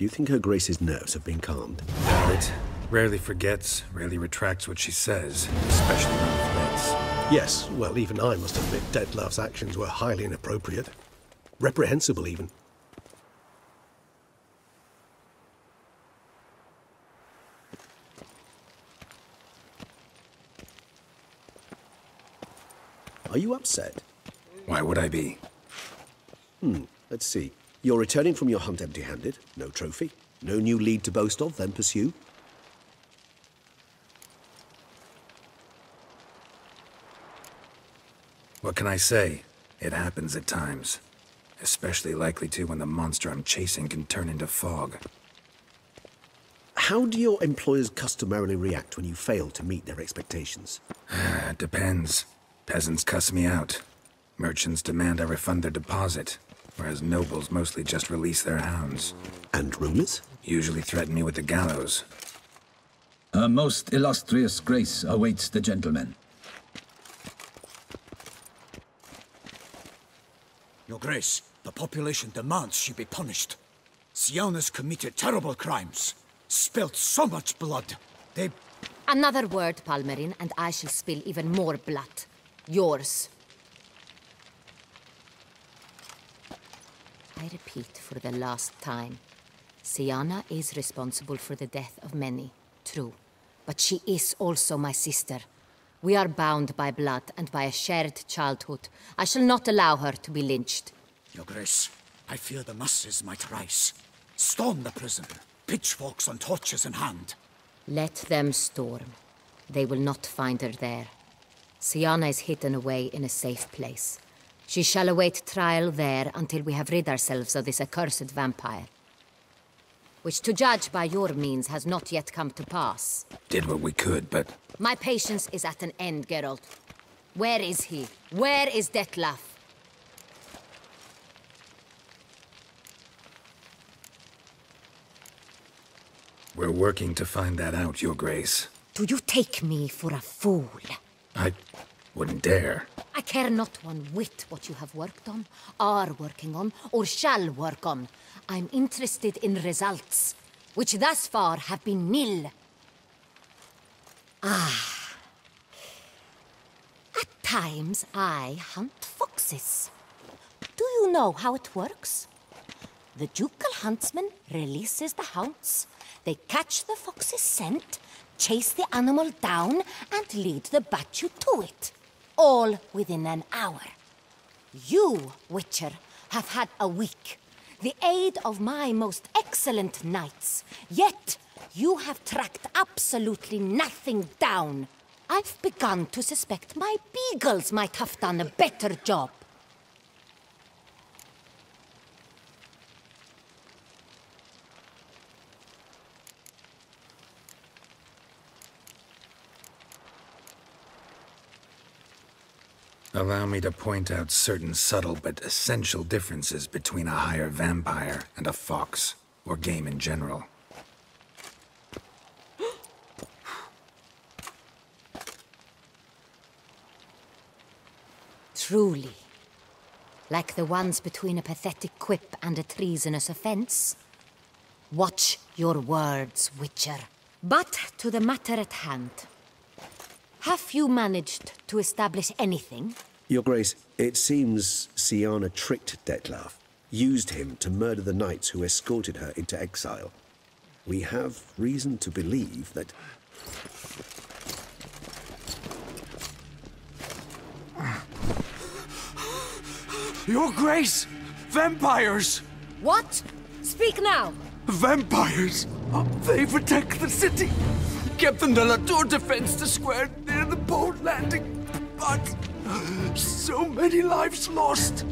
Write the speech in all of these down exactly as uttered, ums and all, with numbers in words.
Do you think Her Grace's nerves have been calmed? Geralt rarely forgets, rarely retracts what she says, especially when it threats. Yes, well, even I must admit Dettlaff's actions were highly inappropriate. Reprehensible, even. Are you upset? Why would I be? Hmm, let's see. You're returning from your hunt empty-handed. No trophy. No new lead to boast of, then pursue. What can I say? It happens at times. Especially likely to when the monster I'm chasing can turn into fog. How do your employers customarily react when you fail to meet their expectations? It depends. Peasants cuss me out. Merchants demand I refund their deposit, whereas nobles mostly just release their hounds. And rulers? Usually threaten me with the gallows. Her most illustrious grace awaits the gentleman. Your grace, the population demands she be punished. Syanna's committed terrible crimes, spilt so much blood, they... Another word, Palmerin, and I shall spill even more blood. Yours. I repeat for the last time. Syanna is responsible for the death of many, true. But she is also my sister. We are bound by blood and by a shared childhood. I shall not allow her to be lynched. Your Grace, I fear the masses might rise. Storm the prison, pitchforks and torches in hand. Let them storm. They will not find her there. Syanna is hidden away in a safe place. She shall await trial there until we have rid ourselves of this accursed vampire. Which, to judge by your means, has not yet come to pass. Did what we could, but... My patience is at an end, Geralt. Where is he? Where is Dettlaff? We're working to find that out, Your Grace. Do you take me for a fool? I wouldn't dare. I care not one whit what you have worked on, are working on, or shall work on. I'm interested in results, which thus far have been nil. Ah. At times I hunt foxes. Do you know how it works? The ducal huntsman releases the hounds. They catch the fox's scent, chase the animal down, and lead the battue to it. All within an hour. You, Witcher, have had a week. The aid of my most excellent knights. Yet, you have tracked absolutely nothing down. I've begun to suspect my beagles might have done a better job. Allow me to point out certain subtle but essential differences between a higher vampire and a fox, or game in general. Truly, like the ones between a pathetic quip and a treasonous offense. Watch your words, Witcher. But to the matter at hand. Have you managed to establish anything? Your Grace, it seems Syanna tricked Dettlaff, used him to murder the knights who escorted her into exile. We have reason to believe that... Your Grace! Vampires! What? Speak now! Vampires! They attack the city! Kept them to La Tour defense the square near the boat landing, but so many lives lost.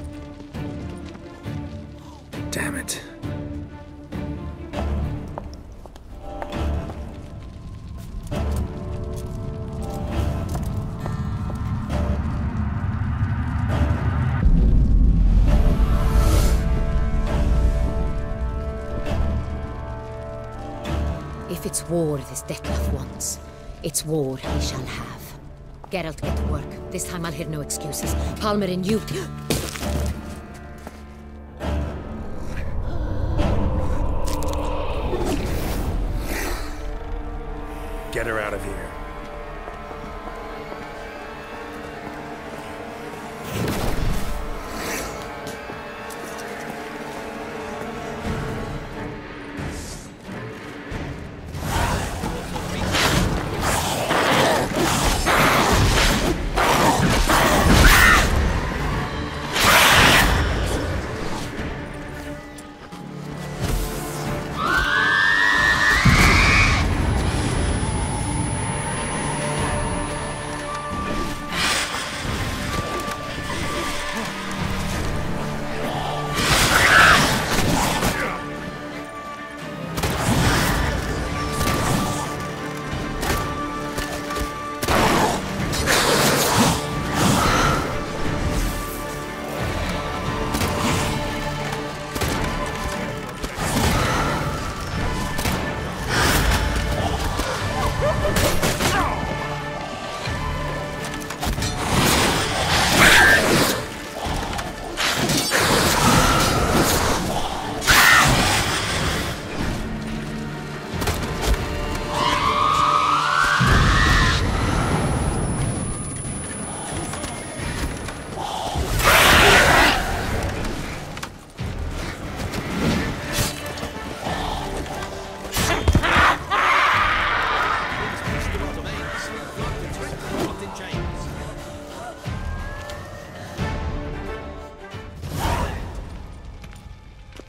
Damn it. It's war this Dettlaff wants. It's war he shall have. Geralt, get to work. This time I'll hear no excuses. Palmerin, you... get her out of here.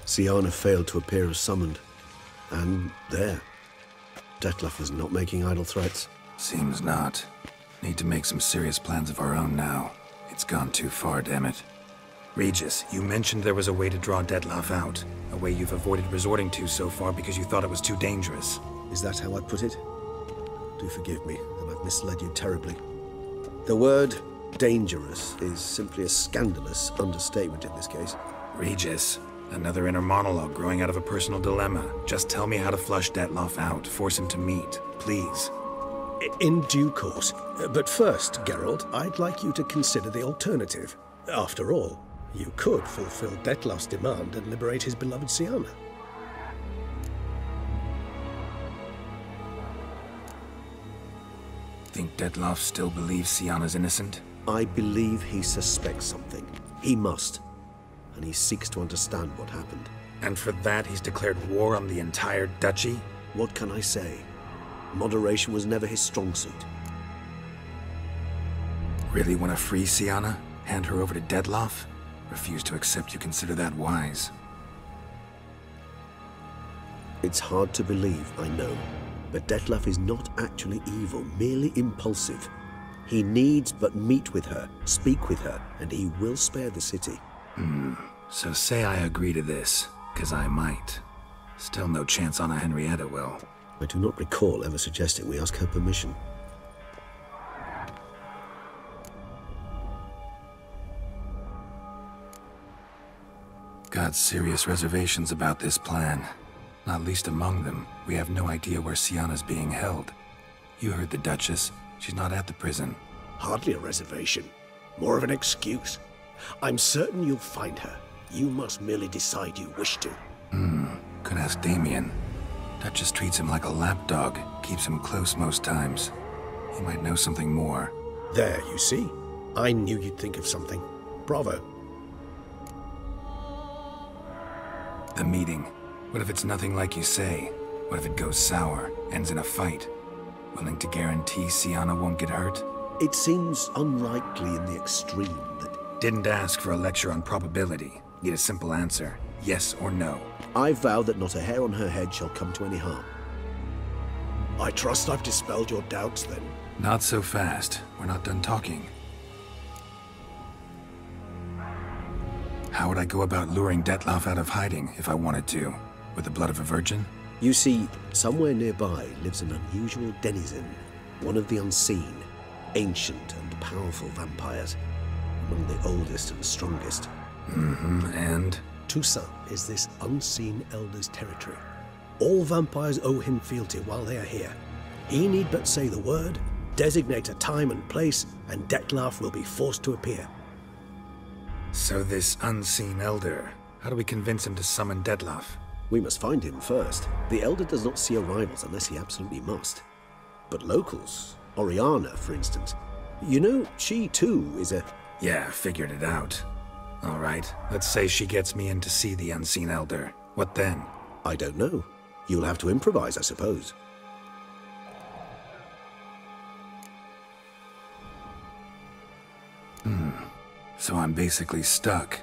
Syanna failed to appear as summoned, and there. Dettlaff is not making idle threats. Seems not. Need to make some serious plans of our own now. It's gone too far, damn it. Regis, you mentioned there was a way to draw Dettlaff out, a way you've avoided resorting to so far because you thought it was too dangerous. Is that how I put it? Do forgive me, and I've misled you terribly. The word dangerous is simply a scandalous understatement in this case. Regis. Another inner monologue growing out of a personal dilemma. Just tell me how to flush Dettlaff out. Force him to meet, please. In due course. But first, Geralt, I'd like you to consider the alternative. After all, you could fulfill Detlaff's demand and liberate his beloved Syanna. Think Dettlaff still believes Syanna's innocent? I believe he suspects something. He must. And he seeks to understand what happened. And for that, he's declared war on the entire duchy? What can I say? Moderation was never his strong suit. Really want to free Syanna? Hand her over to Dettlaff? Refuse to accept you consider that wise. It's hard to believe, I know. But Dettlaff is not actually evil, merely impulsive. He needs but meet with her, speak with her, and he will spare the city. Hmm. So say I agree to this, because I might. Still no chance Anna Henrietta will. I do not recall ever suggesting we ask her permission. Got serious reservations about this plan. Not least among them, we have no idea where Syanna's being held. You heard the Duchess. She's not at the prison. Hardly a reservation. More of an excuse. I'm certain you'll find her. You must merely decide you wish to. Hmm. Could ask Damien. Duchess treats him like a lapdog, keeps him close most times. He might know something more. There, you see. I knew you'd think of something. Bravo. The meeting. What if it's nothing like you say? What if it goes sour, ends in a fight? Willing to guarantee Syanna won't get hurt? It seems unlikely in the extreme that... Didn't ask for a lecture on probability. Need a simple answer. Yes or no. I vow that not a hair on her head shall come to any harm. I trust I've dispelled your doubts, then. Not so fast. We're not done talking. How would I go about luring Dettlaff out of hiding if I wanted to? With the blood of a virgin? You see, somewhere nearby lives an unusual denizen. One of the unseen, ancient and powerful vampires. Among the oldest and strongest. Mm-hmm, and? Toussaint is this unseen elder's territory. All vampires owe him fealty while they are here. He need but say the word, designate a time and place, and Dettlaff will be forced to appear. So this unseen elder, how do we convince him to summon Dettlaff? We must find him first. The elder does not see arrivals unless he absolutely must. But locals, Oriana, for instance, you know, she too is a... Yeah, figured it out. All right, let's say she gets me in to see the Unseen Elder. What then? I don't know. You'll have to improvise, I suppose. Hmm. So I'm basically stuck.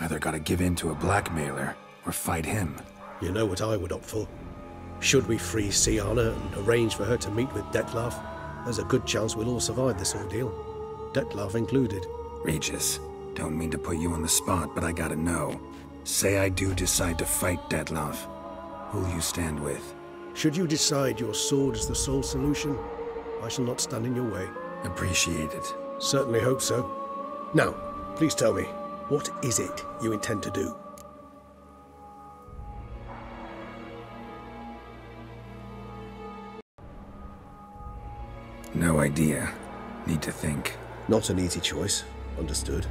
Either gotta give in to a blackmailer, or fight him. You know what I would opt for? Should we free Syanna and arrange for her to meet with Dettlaff? There's a good chance we'll all survive this ordeal. Dettlaff included. Regis, don't mean to put you on the spot, but I gotta know. Say I do decide to fight Dettlaff. Who'll you stand with? Should you decide your sword is the sole solution, I shall not stand in your way. Appreciate it. Certainly hope so. Now, please tell me, what is it you intend to do? No idea. Need to think. Not an easy choice. Understood.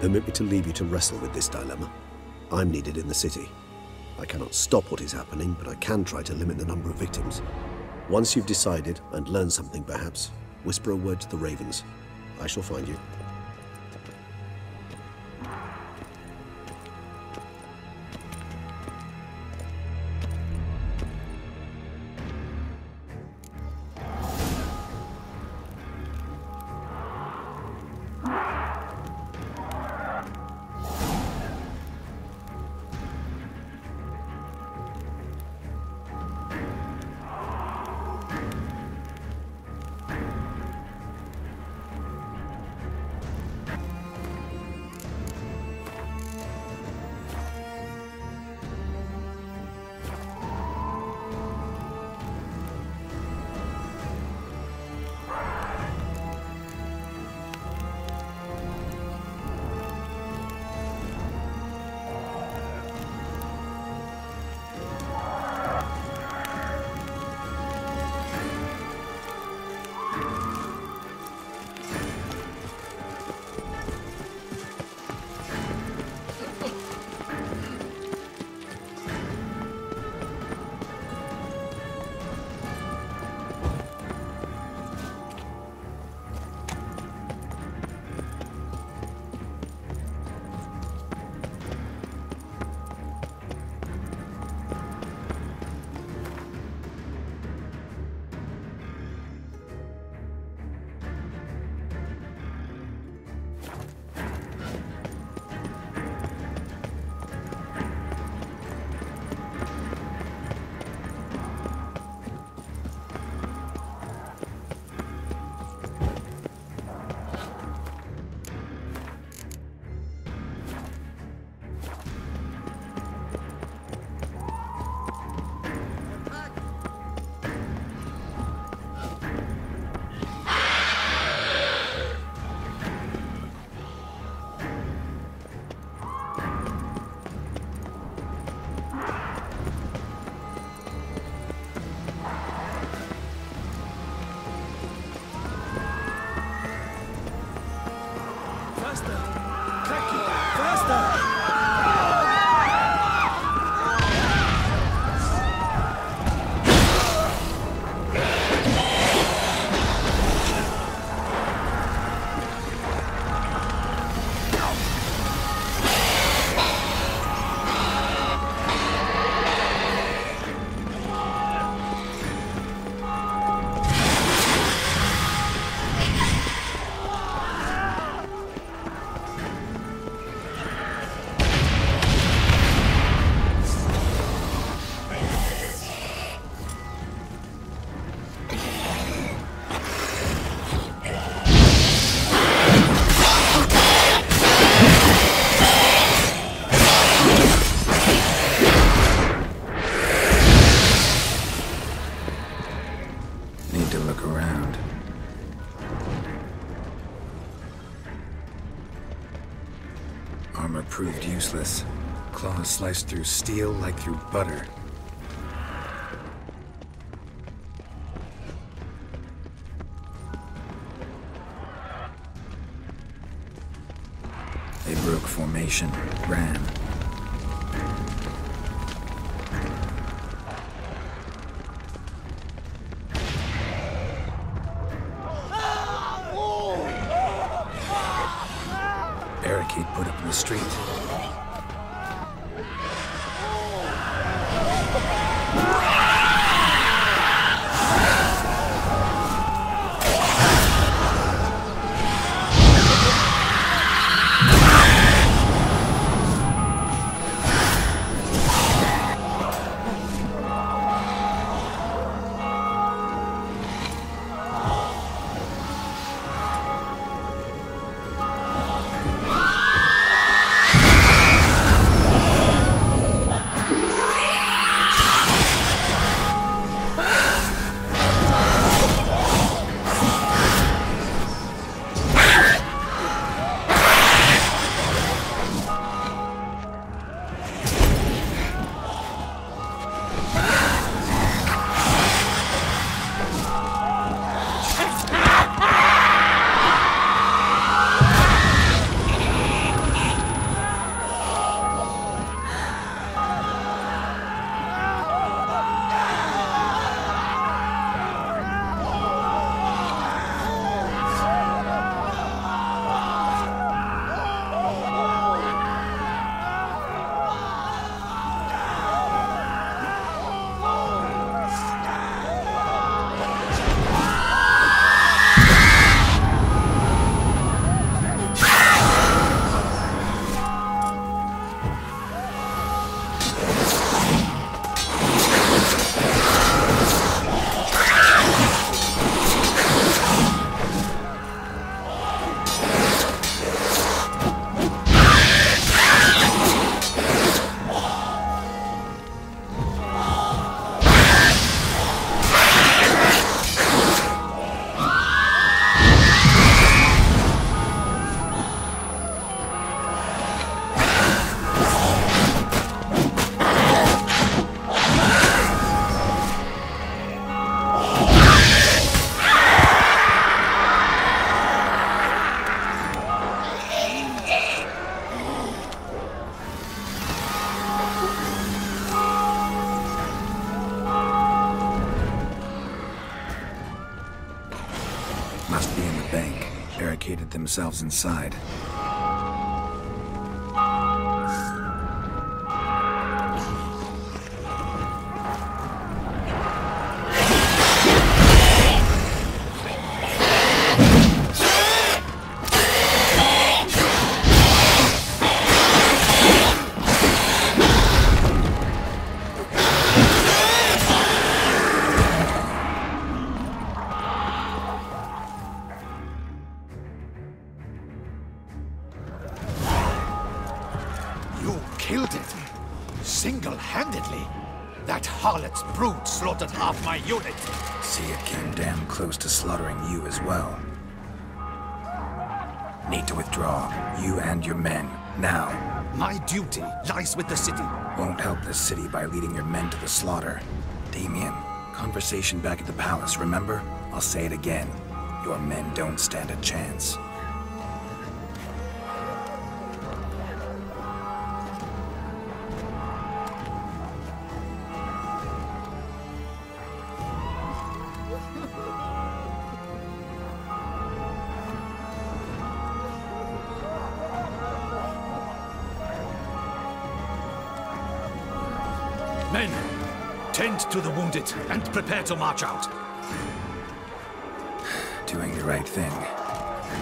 Permit me to leave you to wrestle with this dilemma. I'm needed in the city. I cannot stop what is happening, but I can try to limit the number of victims. Once you've decided, and learned something perhaps, whisper a word to the ravens. I shall find you. Useless. Claws slice through steel like through butter. They broke formation, ran. barricade put up in the street. Themselves inside. Unit. See, it came damn close to slaughtering you as well. Need to withdraw, you and your men, now. My duty lies with the city. Won't help the city by leading your men to the slaughter. Damien, conversation back at the palace, remember? I'll say it again. Your men don't stand a chance. To the wounded and prepare to march out. Doing the right thing.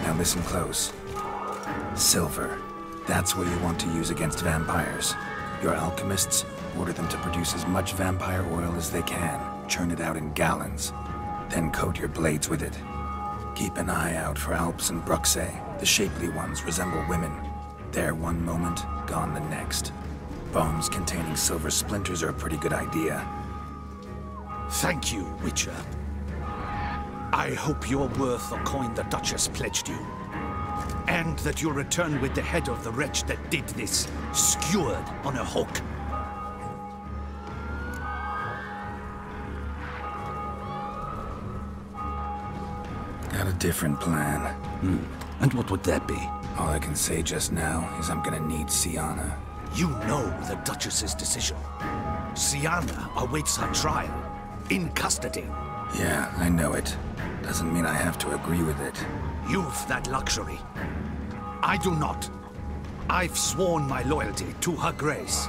Now listen close. Silver. That's what you want to use against vampires. Your alchemists order them to produce as much vampire oil as they can. Churn it out in gallons. Then coat your blades with it. Keep an eye out for Alps and bruxae. The shapely ones resemble women. There one moment, gone the next. Bombs containing silver splinters are a pretty good idea. Thank you, Witcher. I hope you're worth the coin the Duchess pledged you. And that you'll return with the head of the wretch that did this, skewered on a hook. Got a different plan. Hmm. And what would that be? All I can say just now is I'm gonna need Syanna. You know the Duchess's decision. Syanna awaits her trial. In custody. Yeah, I know it. Doesn't mean I have to agree with it. You've that luxury. I do not. I've sworn my loyalty to her grace.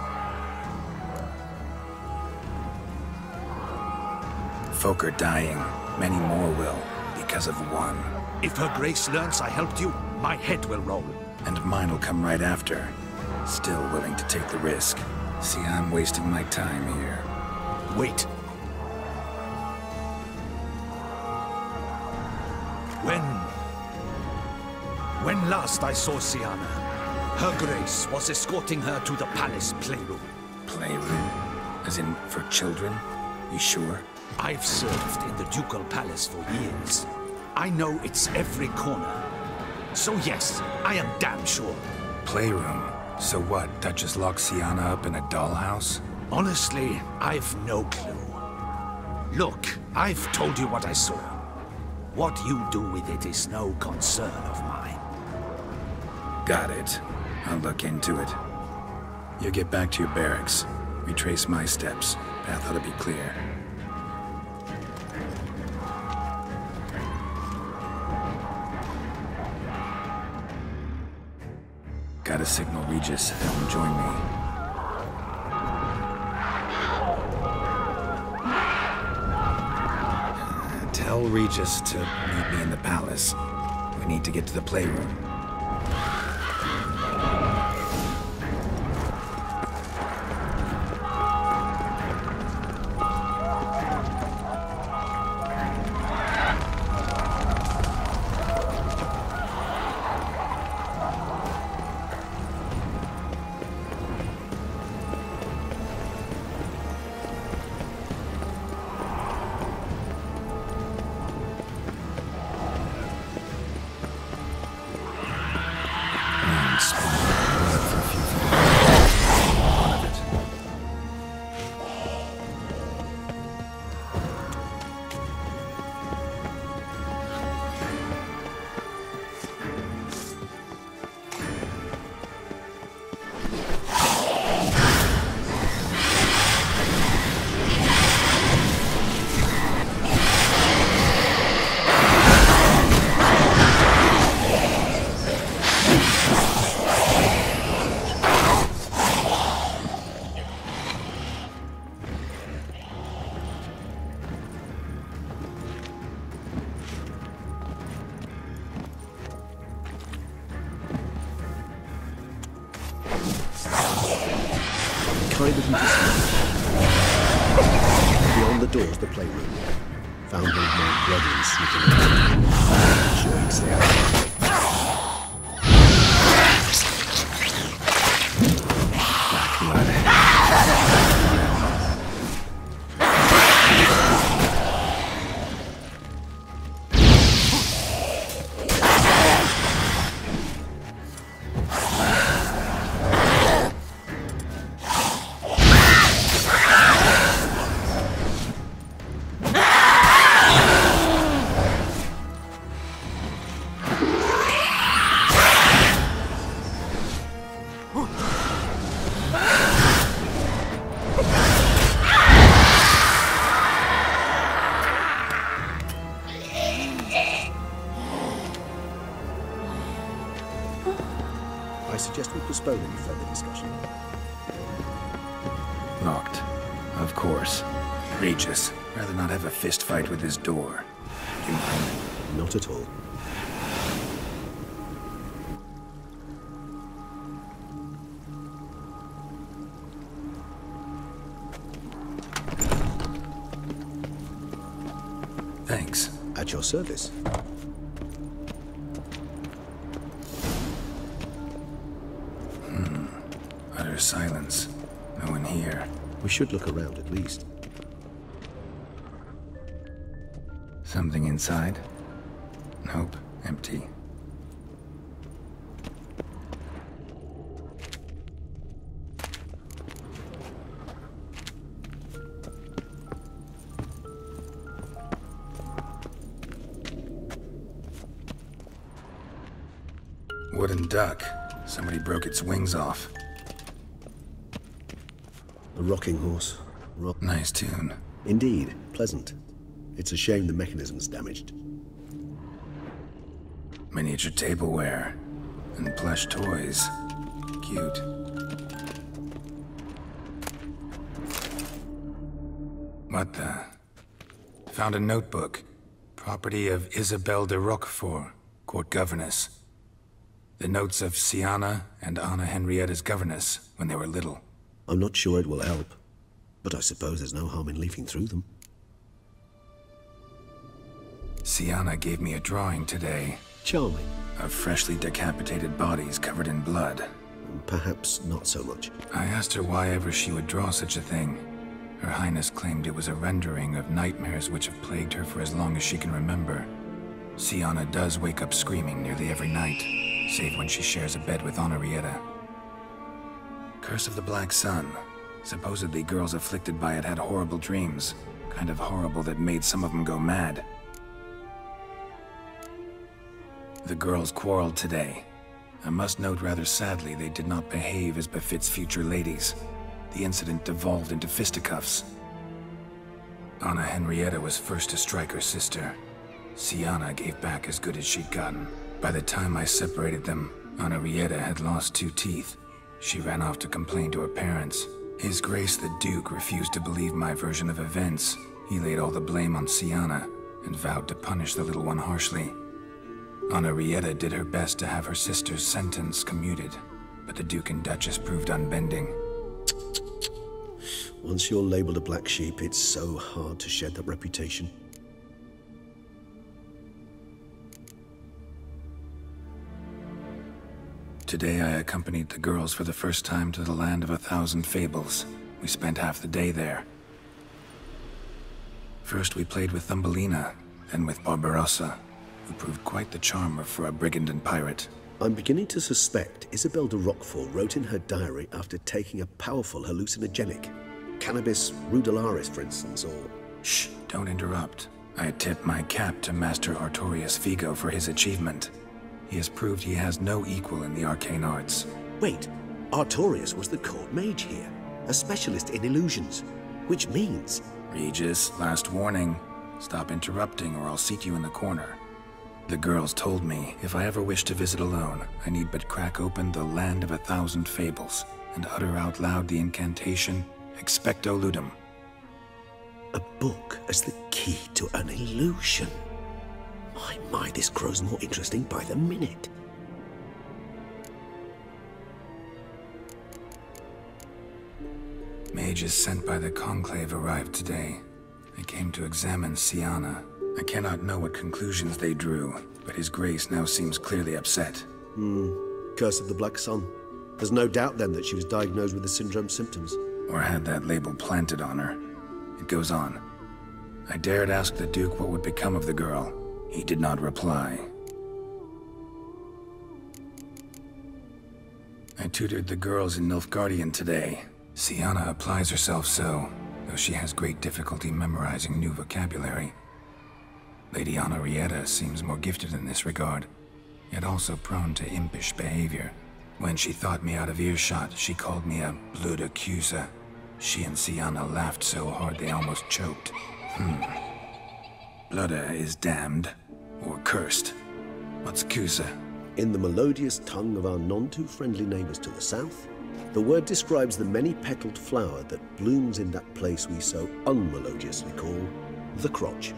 Folk are dying. Many more will, because of one. If her grace learns I helped you, my head will roll. And mine'll come right after. Still willing to take the risk. See, I'm wasting my time here. Wait. When... When last I saw Syanna, her grace was escorting her to the palace playroom. Playroom? As in, for children? You sure? I've served in the ducal palace for years. I know it's every corner. So yes, I am damn sure. Playroom? So what, Duchess locked Syanna up in a dollhouse? Honestly, I've no clue. Look, I've told you what I saw. What you do with it is no concern of mine. Got it. I'll look into it. You get back to your barracks. Retrace my steps. Path ought to be clear. Gotta signal Regis, he'll join me. Tell Regis to meet me in the palace. We need to get to the playroom. Beyond the doors, the playroom. Found old man Bloody sneaking out. Showing stay fist fight with his door. You mind? Not at all. Thanks. At your service. Hmm. Utter silence. No one here. We should look around at least. Something inside? Nope, empty. Wooden duck. Somebody broke its wings off. A rocking horse. Rock- Nice tune. Indeed, pleasant. It's a shame the mechanism's damaged. Miniature tableware and plush toys. cute. What uh, found a notebook. Property of Isabelle de Roquefort, court governess. The notes of Syanna and Anna Henrietta's governess when they were little. I'm not sure it will help, but I suppose there's no harm in leafing through them. Syanna gave me a drawing today. Charming. Of freshly decapitated bodies covered in blood. Perhaps not so much. I asked her why ever she would draw such a thing. Her Highness claimed it was a rendering of nightmares which have plagued her for as long as she can remember. Syanna does wake up screaming nearly every night, save when she shares a bed with Honorietta. Curse of the Black Sun. Supposedly girls afflicted by it had horrible dreams. Kind of horrible that made some of them go mad. The girls quarreled today. I must note rather sadly they did not behave as befits future ladies. The incident devolved into fisticuffs. Anna Henrietta was first to strike her sister. Syanna gave back as good as she'd gotten. By the time I separated them, Honorietta had lost two teeth. She ran off to complain to her parents. His Grace the Duke refused to believe my version of events. He laid all the blame on Syanna and vowed to punish the little one harshly. Honorietta did her best to have her sister's sentence commuted, but the Duke and Duchess proved unbending. Once you're labeled a black sheep, it's so hard to shed that reputation. Today I accompanied the girls for the first time to the Land of a Thousand Fables. We spent half the day there. First we played with Thumbelina, then with Barbarossa, who proved quite the charmer for a brigand and pirate. I'm beginning to suspect Isabelle de Roquefort wrote in her diary after taking a powerful hallucinogenic. Cannabis rudolaris, for instance, or... Shh, don't interrupt. I tip my cap to Master Artorius Figo for his achievement. He has proved he has no equal in the arcane arts. Wait, Artorius was the court mage here, a specialist in illusions, which means... Regis, last warning. Stop interrupting or I'll seat you in the corner. The girls told me, if I ever wish to visit alone, I need but crack open the Land of a Thousand Fables and utter out loud the incantation, Expecto Ludum. A book as the key to an illusion. My, my, this grows more interesting by the minute. Mages sent by the Conclave arrived today. They came to examine Syanna. I cannot know what conclusions they drew, but His Grace now seems clearly upset. Hmm. Curse of the Black Sun. There's no doubt then that she was diagnosed with the syndrome's symptoms. Or had that label planted on her. It goes on. I dared ask the Duke what would become of the girl. He did not reply. I tutored the girls in Nilfgaardian today. Syanna applies herself so, though she has great difficulty memorizing new vocabulary. Lady Honorietta seems more gifted in this regard, yet also prone to impish behavior. When she thought me out of earshot, she called me a blood accuser. She and Syanna laughed so hard they almost choked. Hmm. Blooda is damned, or cursed. What's accuser? In the melodious tongue of our none-too-friendly neighbors to the south, the word describes the many-petaled flower that blooms in that place we so unmelodiously call the crotch.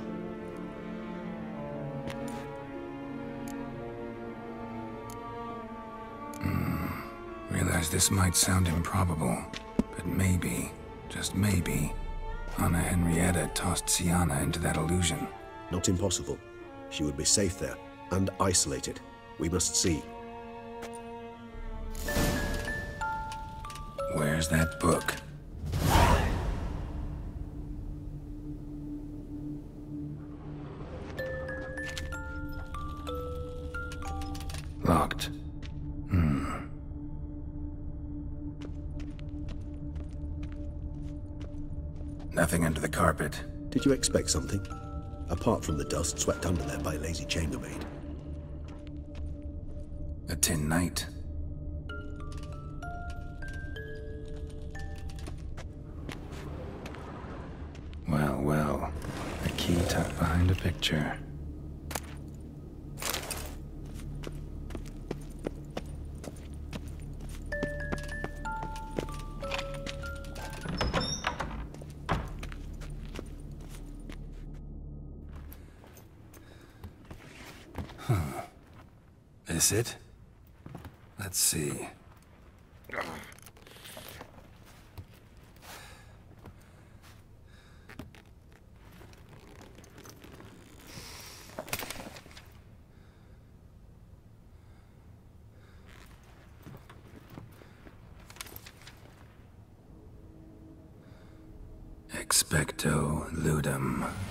Realize this might sound improbable, but maybe, just maybe, Anna Henrietta tossed Syanna into that illusion. Not impossible. She would be safe there, and isolated. We must see. Where's that book? Locked. Nothing under the carpet. Did you expect something? Apart from the dust swept under there by a lazy chambermaid. A tin knight. Well, well. A key tucked behind a picture. Huh. Is it? Let's see. Expecto Ludum.